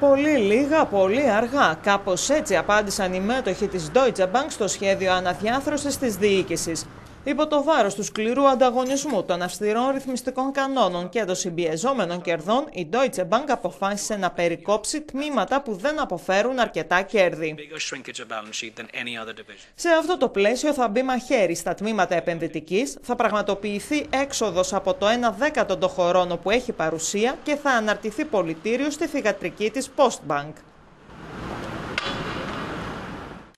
Πολύ λίγα, πολύ αργά. Κάπως έτσι απάντησαν οι μέτοχοι της Deutsche Bank στο σχέδιο αναδιάθρωσης της διοίκησης. Υπό το βάρος του σκληρού ανταγωνισμού των αυστηρών ρυθμιστικών κανόνων και των συμπιεζόμενων κερδών, η Deutsche Bank αποφάσισε να περικόψει τμήματα που δεν αποφέρουν αρκετά κέρδη. Σε αυτό το πλαίσιο θα μπει μαχαίρι στα τμήματα επενδυτικής, θα πραγματοποιηθεί έξοδος από το 1/10 των χωρών όπου έχει παρουσία και θα αναρτηθεί πολιτήριο στη θυγατρική της Postbank.